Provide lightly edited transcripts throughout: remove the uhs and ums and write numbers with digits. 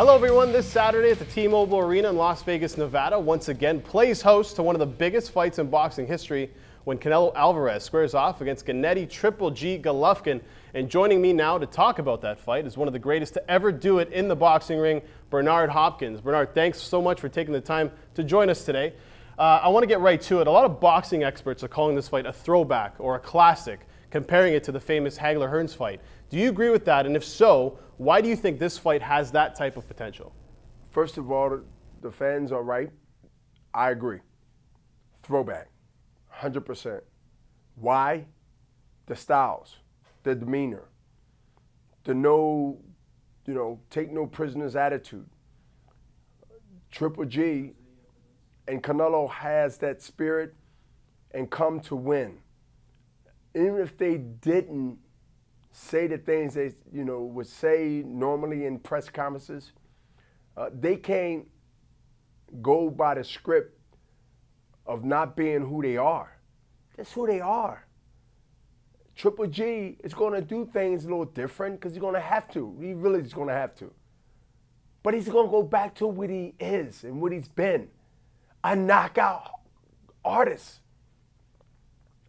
Hello everyone, this Saturday at the T-Mobile Arena in Las Vegas, Nevada, once again plays host to one of the biggest fights in boxing history when Canelo Alvarez squares off against Gennady "Triple G" Golovkin. And joining me now to talk about that fight is one of the greatest to ever do it in the boxing ring, Bernard Hopkins. Bernard, thanks so much for taking the time to join us today. I want to get right to it. A lot of boxing experts are calling this fight a throwback or a classic, comparing it to the famous Hagler-Hearns fight. Do you agree with that? And if so, why do you think this fight has that type of potential? First of all, the fans are right. I agree. Throwback, 100%. Why? The styles, the demeanor, the take no prisoners attitude. Triple G and Canelo has that spirit and come to win. Even if they didn't say the things they would say normally in press conferences, they can't go by the script of not being who they are. That's who they are. Triple G is going to do things a little different because he's going to have to. He really is going to have to. But he's going to go back to what he is and what he's been, a knockout artist.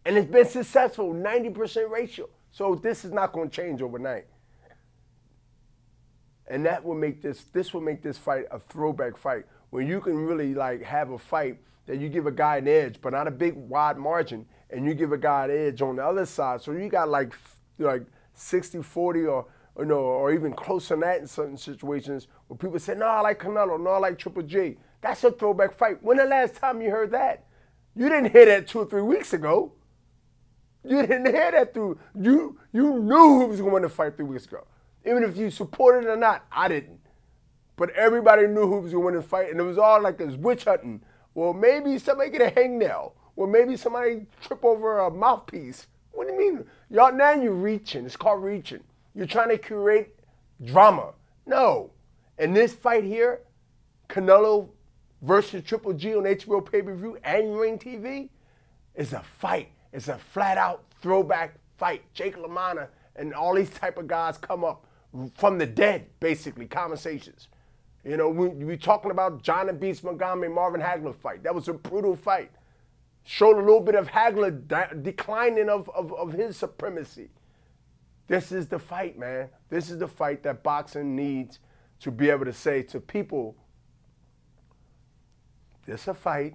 And it's been successful, 90% ratio. So this is not going to change overnight. And that will make this fight a throwback fight, where you can really like have a fight that you give a guy an edge, but not a big wide margin, and you give a guy an edge on the other side. So you got like 60-40 or even closer than that in certain situations where people say, no, I like Canelo, no, I like Triple G. That's a throwback fight. When the last time you heard that? You didn't hear that 2 or 3 weeks ago. You didn't hear that through. You knew who was going to fight 3 weeks ago. Even if you supported it or not, I didn't. But everybody knew who was going to fight, and it was all like this witch hunting. Well, maybe somebody get a hangnail. Well, maybe somebody trip over a mouthpiece. What do you mean? Y'all, now you're reaching. It's called reaching. You're trying to create drama. No. And this fight here, Canelo versus Triple G on HBO pay-per-view and Ring TV, is a fight. It's a flat-out throwback fight. Jake LaMotta and all these type of guys come up from the dead, basically, conversations. You know, we're talking about John and Beast Montgomery and Marvin Hagler fight. That was a brutal fight. Showed a little bit of Hagler declining of his supremacy. This is the fight, man. This is the fight that boxing needs to be able to say to people, this is a fight.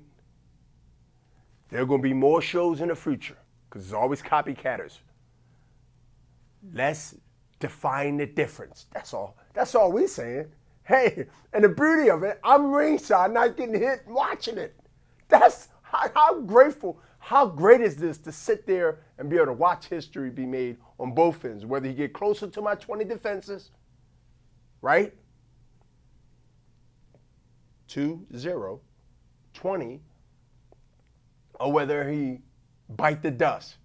There are going to be more shows in the future because there's always copycatters. Let's define the difference. That's all. That's all we're saying. Hey, and the beauty of it, I'm ringside, not getting hit watching it. That's how grateful, how great is this to sit there and be able to watch history be made on both ends, whether you get closer to my 20 defenses, right? 2-0, 20. Or whether he bite the dust.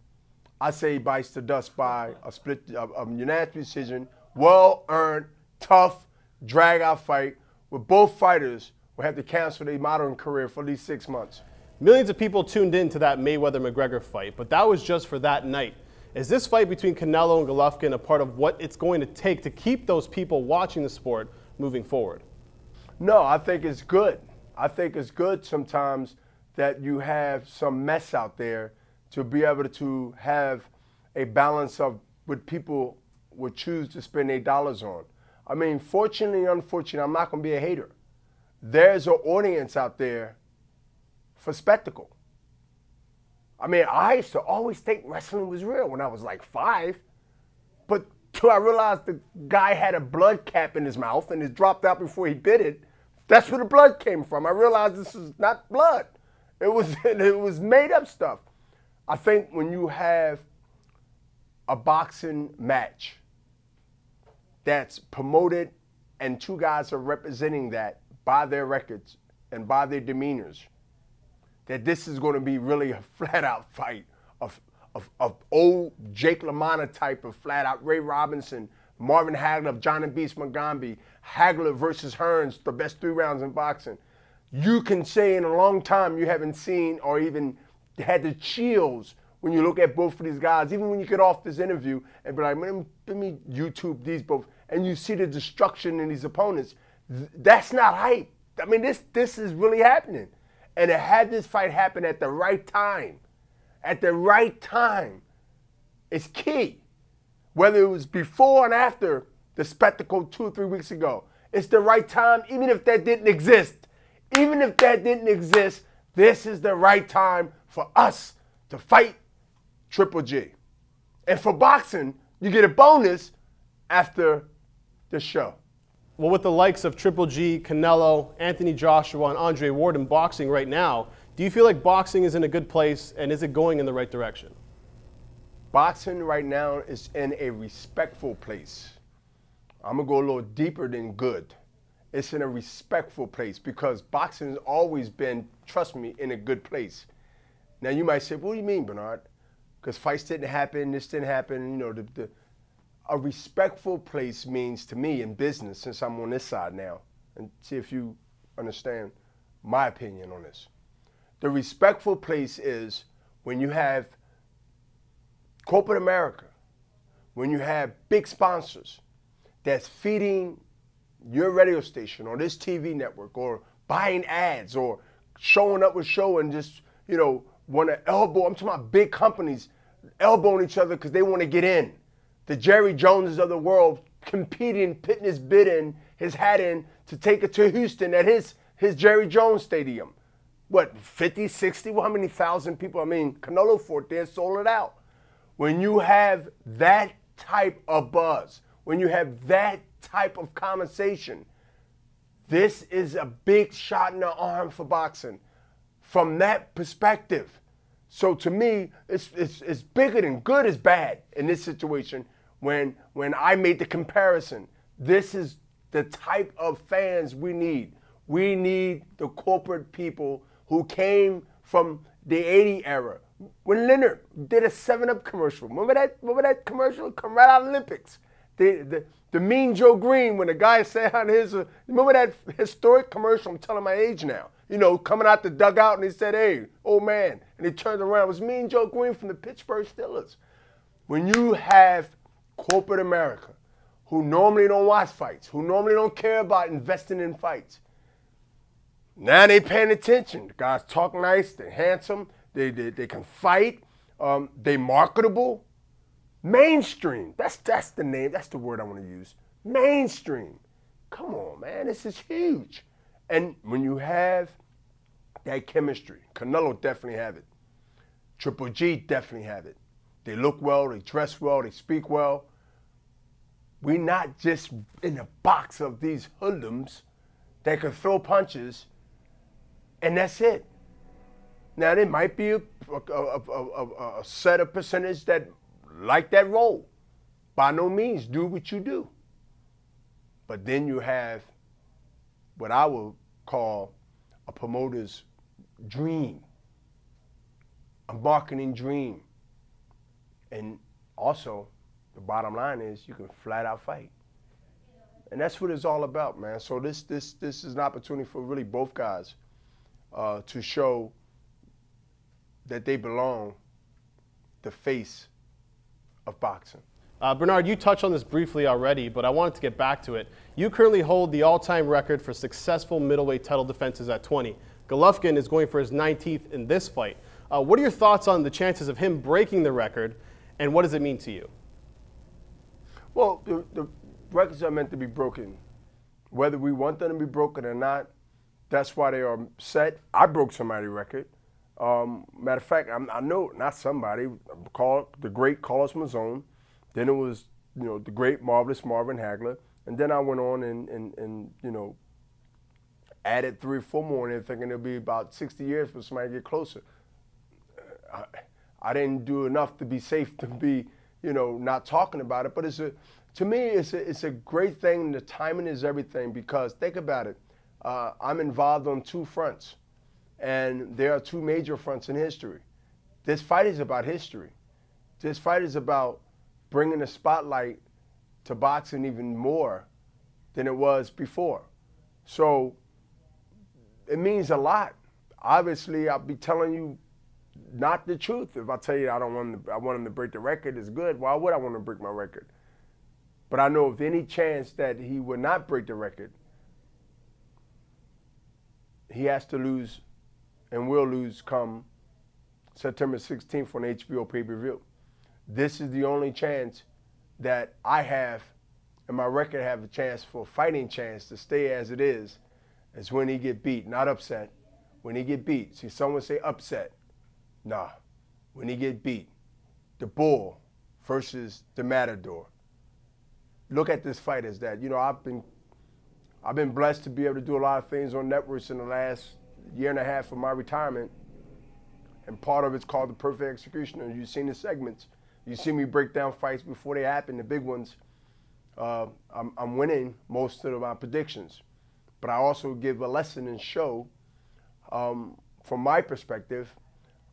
I say he bites the dust by a split, a unanimous decision, well-earned, tough, drag-out fight where both fighters will have to cancel their modeling career for at least 6 months. Millions of people tuned in to that Mayweather-McGregor fight, but that was just for that night. Is this fight between Canelo and Golovkin a part of what it's going to take to keep those people watching the sport moving forward? No, I think it's good. I think it's good sometimes that you have some mess out there to be able to have a balance of what people would choose to spend their dollars on. I mean, fortunately, unfortunately, I'm not going to be a hater. There's an audience out there for spectacle. I mean, I used to always think wrestling was real when I was like 5, but till I realized the guy had a blood cap in his mouth and it dropped out before he bit it, that's where the blood came from. I realized this is not blood. It was made up stuff. I think when you have a boxing match that's promoted and two guys are representing that by their records and by their demeanors, that this is going to be really a flat-out fight of old Jake LaMotta type of flat-out Ray Robinson, Marvin Hagler of John and Beast Montgomery, Hagler versus Hearns, the best 3 rounds in boxing. You can say in a long time you haven't seen or even had the chills when you look at both of these guys, even when you get off this interview and be like, let me YouTube these both, and you see the destruction in these opponents. That's not hype. I mean, this is really happening. And it had this fight happen at the right time. At the right time is key. Whether it was before and after the spectacle 2 or 3 weeks ago, it's the right time, even if that didn't exist. Even if that didn't exist, this is the right time for us to fight Triple G. And for boxing, you get a bonus after the show. Well, with the likes of Triple G, Canelo, Anthony Joshua, and Andre Ward in boxing right now, do you feel like boxing is in a good place, and is it going in the right direction? Boxing right now is in a respectful place. I'm going to go a little deeper than good. It's in a respectful place because boxing has always been, trust me, in a good place. Now, you might say, what do you mean, Bernard? Because fights didn't happen, this didn't happen, you know, a respectful place means to me in business, since I'm on this side now, and see if you understand my opinion on this. The respectful place is when you have corporate America, when you have big sponsors that's feeding your radio station or this TV network or buying ads or showing up with show and just, you know, want to elbow. I'm talking about big companies elbowing each other because they want to get in. The Jerry Joneses of the world competing, putting his bid in, his hat in, to take it to Houston at his Jerry Jones stadium. What, 50, 60? Well, how many thousand people? I mean, Canelo fought there, sold it out. When you have that type of buzz, when you have that type of conversation, this is a big shot in the arm for boxing from that perspective. So to me, it's bigger than good is bad in this situation. When I made the comparison, this is the type of fans we need. We need the corporate people who came from the 80 era. When Leonard did a 7-Up commercial, remember that commercial? Come right out of Olympics. The Mean Joe Greene, when the guy said on his, remember that historic commercial? I'm telling my age now. You know, coming out the dugout and he said, hey, old man. And he turned around. It was Mean Joe Greene from the Pittsburgh Steelers. When you have corporate America, who normally don't watch fights, who normally don't care about investing in fights, now they paying attention. The guys talk nice, they're handsome, they can fight, they marketable. Mainstream, that's the name, that's the word I want to use. Mainstream. Come on, man, this is huge. And when you have that chemistry, Canelo definitely have it. Triple G definitely have it. They look well, they dress well, they speak well. We're not just in a box of these hoodlums that can throw punches, and that's it. Now, there might be a set of percentage that like that role. By no means, do what you do. But then you have what I will call a promoter's dream, a marketing dream. And also, the bottom line is you can flat out fight. And that's what it's all about, man. So this is an opportunity for really both guys to show that they belong, the face of boxing. Bernard, you touched on this briefly already, but I wanted to get back to it. You currently hold the all-time record for successful middleweight title defenses at 20. Golovkin is going for his 19th in this fight. What are your thoughts on the chances of him breaking the record, and what does it mean to you? Well, the records are meant to be broken. Whether we want them to be broken or not, that's why they are set. I broke somebody's record. Matter of fact, I know not somebody, the great Carlos Mazone, then it was, you know, the great marvelous Marvin Hagler, and then I went on and you know, added 3 or 4 more in there, thinking it'll be about 60 years for somebody to get closer. I didn't do enough to be safe to be, you know, not talking about it, but to me it's a great thing, and the timing is everything, because think about it, I'm involved on 2 fronts. And there are 2 major fronts in history. This fight is about history. This fight is about bringing the spotlight to boxing even more than it was before. So it means a lot. Obviously, I'll be telling you not the truth. If I tell you I want him to break the record, it's good. Why would I want him to break my record? But I know if any chance that he would not break the record, he has to lose and will lose come September 16th on HBO pay-per-view. This is the only chance that I have, and my record have a chance for a fighting chance to stay as it is when he get beat, not upset. When he get beat. See, someone say upset. Nah, when he get beat. The bull versus the matador. Look at this fight as that. You know, I've been blessed to be able to do a lot of things on networks in the last year and a half of my retirement. And part of it's called The Perfect Executioner. You've seen the segments. You see me break down fights before they happen, the big ones. I'm winning most of my predictions. But I also give a lesson and show, from my perspective,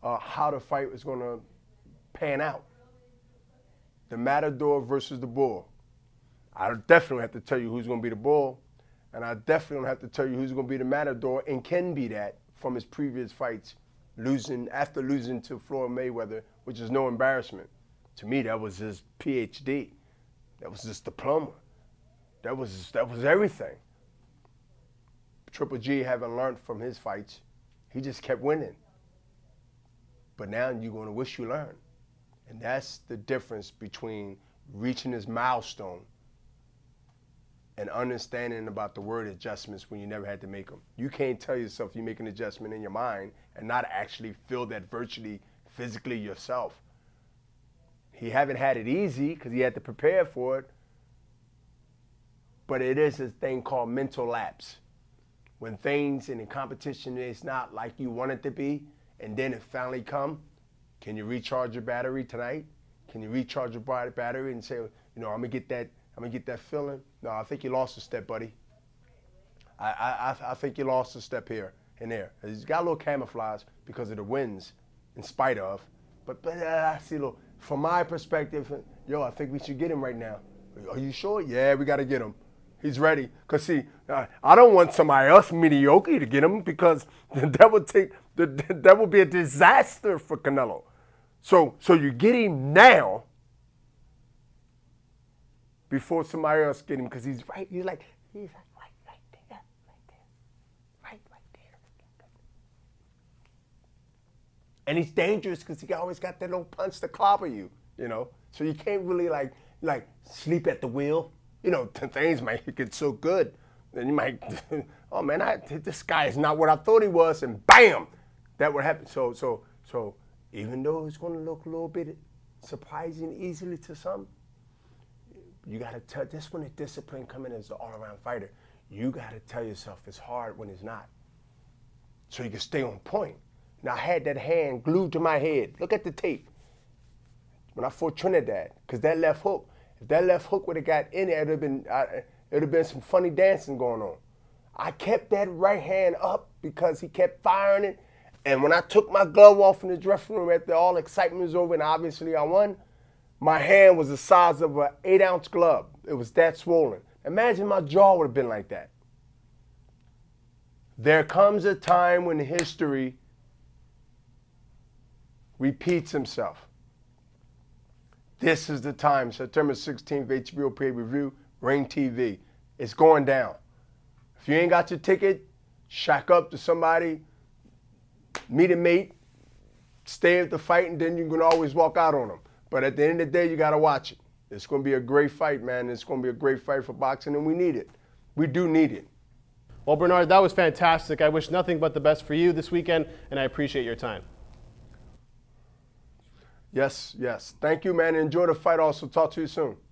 how the fight is going to pan out. The matador versus the bull. I definitely have to tell you who's going to be the bull, and I definitely don't have to tell you who's going to be the matador, and can be that from his previous fights, after losing to Floyd Mayweather, which is no embarrassment. To me, that was his PhD. That was his diploma. That was everything. Triple G haven't learned from his fights. He just kept winning. But now you're going to wish you learned. And that's the difference between reaching this milestone and understanding about the word adjustments when you never had to make them. You can't tell yourself you make an adjustment in your mind and not actually feel that virtually, physically yourself. He haven't had it easy because he had to prepare for it, but it is a thing called mental lapse. When things in the competition is not like you want it to be, and then it finally come, can you recharge your battery tonight? Can you recharge your battery and say, you know, I'm gonna get that feeling? No, I think you lost a step, buddy. I think you lost a step here and there. He's got a little camouflage because of the wins, in spite of, but I see a little. From my perspective, yo, I think we should get him right now. Are you sure? Yeah, we got to get him. He's ready. Because, see, I don't want somebody else mediocre to get him, because that would be a disaster for Canelo. So you get him now before somebody else get him, because he's right. He's like right there. And he's dangerous because he always got that little punch to clobber you, you know. So you can't really like sleep at the wheel. You know, things might get so good, then you might, oh man, this guy is not what I thought he was, and bam, that would happen. So even though it's going to look a little bit surprising easily to some, you got to tell, this when the discipline come in as an all-around fighter, you got to tell yourself it's hard when it's not, so you can stay on point. Now I had that hand glued to my head. Look at the tape. When I fought Trinidad, because that left hook. If that left hook would have got in there, it would have been some funny dancing going on. I kept that right hand up because he kept firing it. And when I took my glove off in the dressing room after all excitement was over, and obviously I won, my hand was the size of an 8-ounce glove. It was that swollen. Imagine my jaw would have been like that. There comes a time when history repeats himself. This is the time, September 16th, HBO pay-per-view, Ring TV. It's going down. If you ain't got your ticket, shack up to somebody, meet a mate, stay at the fight, and then you can always walk out on them. But at the end of the day, you got to watch it. It's going to be a great fight, man. It's going to be a great fight for boxing, and we need it. We do need it. Well, Bernard, that was fantastic. I wish nothing but the best for you this weekend, and I appreciate your time. Yes, yes. Thank you, man. Enjoy the fight. Also, talk to you soon.